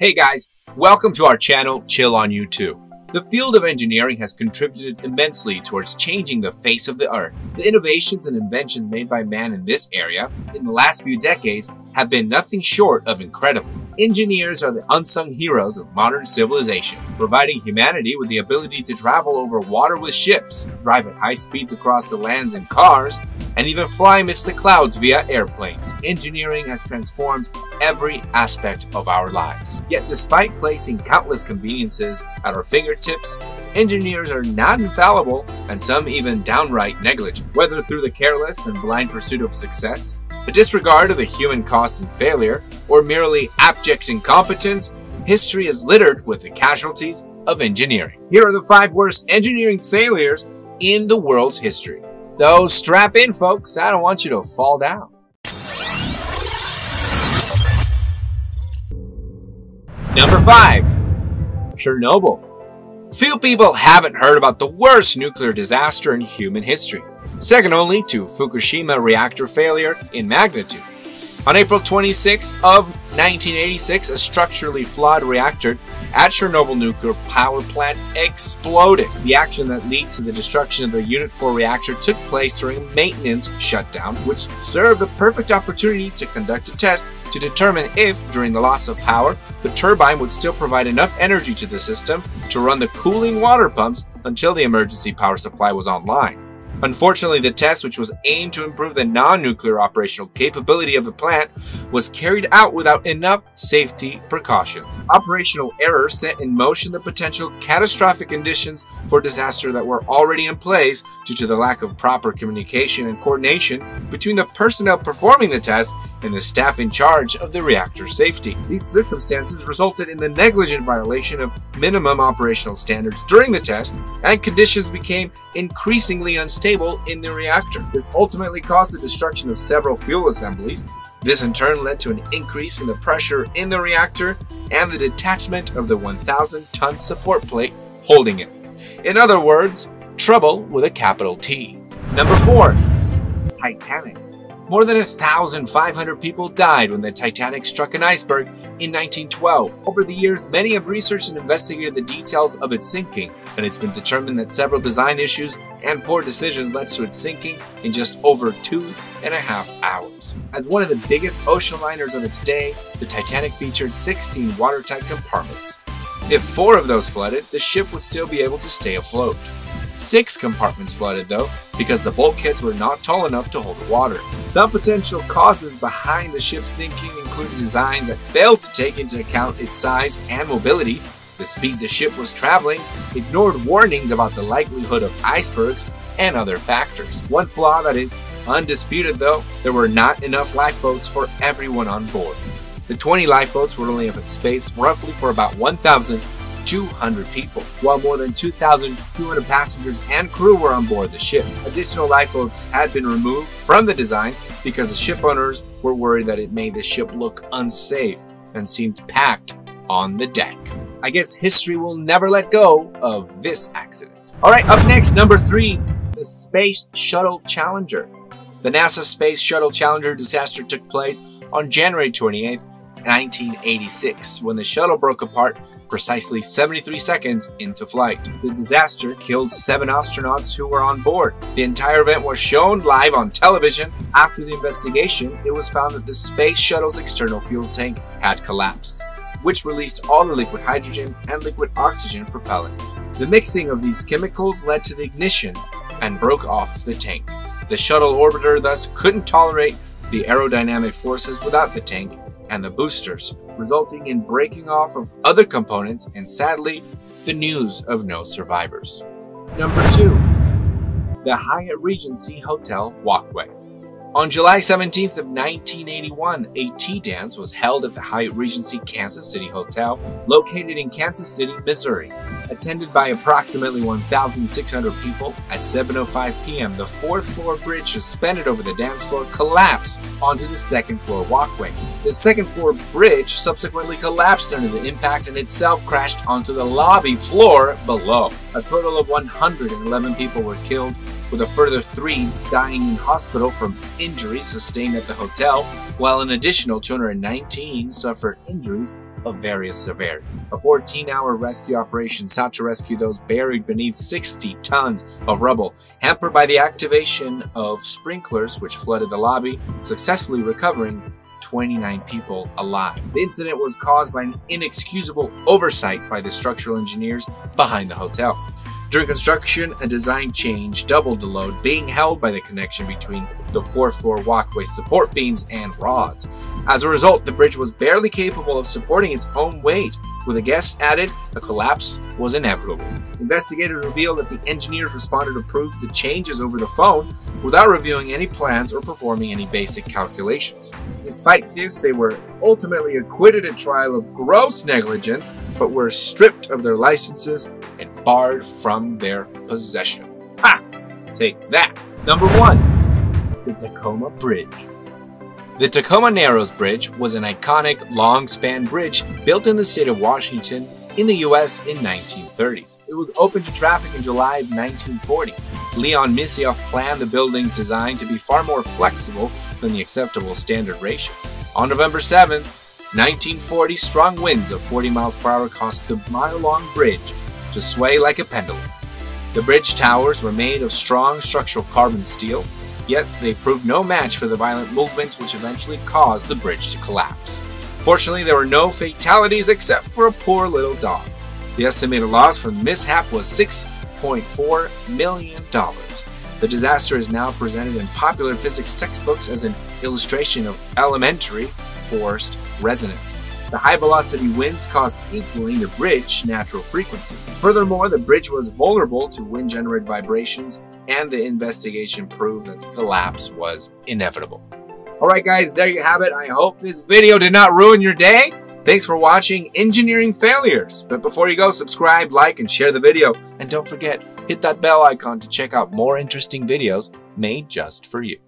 Hey guys, welcome to our channel, Chill On YouTube. The field of engineering has contributed immensely towards changing the face of the Earth. The innovations and inventions made by man in this area in the last few decades have been nothing short of incredible. Engineers are the unsung heroes of modern civilization, providing humanity with the ability to travel over water with ships, drive at high speeds across the lands in cars, and even fly amidst the clouds via airplanes. Engineering has transformed every aspect of our lives. Yet despite placing countless conveniences at our fingertips, engineers are not infallible and some even downright negligent. Whether through the careless and blind pursuit of success, a disregard of the human cost and failure, or merely abject incompetence, history is littered with the casualties of engineering. Here are the 5 worst engineering failures in the world's history. So strap in, folks, I don't want you to fall down. Number 5. Chernobyl. Few people haven't heard about the worst nuclear disaster in human history, second only to Fukushima reactor failure in magnitude. On April 26th of 1986, a structurally flawed reactor at Chernobyl Nuclear Power Plant exploded. The action that leads to the destruction of the Unit 4 reactor took place during a maintenance shutdown, which served a perfect opportunity to conduct a test to determine if, during the loss of power, the turbine would still provide enough energy to the system to run the cooling water pumps until the emergency power supply was online. Unfortunately, the test, which was aimed to improve the non-nuclear operational capability of the plant, was carried out without enough safety precautions. Operational error set in motion the potential catastrophic conditions for disaster that were already in place due to the lack of proper communication and coordination between the personnel performing the test and the staff in charge of the reactor's safety. These circumstances resulted in the negligent violation of minimum operational standards during the test, and conditions became increasingly unstable in the reactor. This ultimately caused the destruction of several fuel assemblies. This in turn led to an increase in the pressure in the reactor and the detachment of the 1,000-ton support plate holding it. In other words, trouble with a capital T. Number 4. Titanic. More than 1,500 people died when the Titanic struck an iceberg in 1912. Over the years, many have researched and investigated the details of its sinking, and it's been determined that several design issues and poor decisions led to its sinking in just over 2.5 hours. As one of the biggest ocean liners of its day, the Titanic featured 16 watertight compartments. If 4 of those flooded, the ship would still be able to stay afloat. 6 compartments flooded, though, because the bulkheads were not tall enough to hold water. Some potential causes behind the ship sinking included designs that failed to take into account its size and mobility, the speed the ship was traveling, ignored warnings about the likelihood of icebergs, and other factors. One flaw that is undisputed, though: there were not enough lifeboats for everyone on board. The 20 lifeboats were only enough space roughly for about 1,200 people, while more than 2,200 passengers and crew were on board the ship. Additional lifeboats had been removed from the design because the ship owners were worried that it made the ship look unsafe and seemed packed on the deck. I guess history will never let go of this accident. Alright, up next, number 3, the Space Shuttle Challenger. The NASA Space Shuttle Challenger disaster took place on January 28th, 1986, when the shuttle broke apart precisely 73 seconds into flight. The disaster killed 7 astronauts who were on board. The entire event was shown live on television. After the investigation, it was found that the space shuttle's external fuel tank had collapsed, which released all the liquid hydrogen and liquid oxygen propellants. The mixing of these chemicals led to the ignition and broke off the tank. The shuttle orbiter thus couldn't tolerate the aerodynamic forces without the tank and the boosters, resulting in breaking off of other components and, sadly, the news of no survivors. Number 2. The Hyatt Regency Hotel walkway. On July 17th of 1981, a tea dance was held at the Hyatt Regency Kansas City Hotel, located in Kansas City, Missouri. Attended by approximately 1,600 people, at 7:05 p.m., the 4th floor bridge suspended over the dance floor collapsed onto the 2nd floor walkway. The 2nd floor bridge subsequently collapsed under the impact and itself crashed onto the lobby floor below. A total of 111 people were killed, with a further 3 dying in hospital from injuries sustained at the hotel, while an additional 219 suffered injuries of various severity. A 14-hour rescue operation sought to rescue those buried beneath 60 tons of rubble. Hampered by the activation of sprinklers, which flooded the lobby, successfully recovering 29 people alive. The incident was caused by an inexcusable oversight by the structural engineers behind the hotel. During construction, a design change doubled the load being held by the connection between the fourth floor walkway support beams and rods. As a result, the bridge was barely capable of supporting its own weight. With a guest added, the collapse was inevitable. Investigators revealed that the engineers responded to prove the changes over the phone without reviewing any plans or performing any basic calculations. Despite this, they were ultimately acquitted at trial of gross negligence, but were stripped of their licenses and barred from their possession. Ha! Take that! Number 1. The Tacoma Bridge. The Tacoma Narrows Bridge was an iconic, long-span bridge built in the state of Washington in the U.S. in 1930s. It was open to traffic in July of 1940. Leon Moisseiff planned the building's design to be far more flexible than the acceptable standard ratios. On November 7th, 1940, strong winds of 40 miles per hour caused the mile-long bridge to sway like a pendulum. The bridge towers were made of strong structural carbon steel, yet they proved no match for the violent movements which eventually caused the bridge to collapse. Fortunately, there were no fatalities except for a poor little dog. The estimated loss from the mishap was $6.4 million. The disaster is now presented in popular physics textbooks as an illustration of elementary forced resonance. The high-velocity winds caused equaling the bridge's natural frequency. Furthermore, the bridge was vulnerable to wind-generated vibrations, and the investigation proved that the collapse was inevitable. Alright guys, there you have it. I hope this video did not ruin your day. Thanks for watching Engineering Failures. But before you go, subscribe, like, and share the video. And don't forget, hit that bell icon to check out more interesting videos made just for you.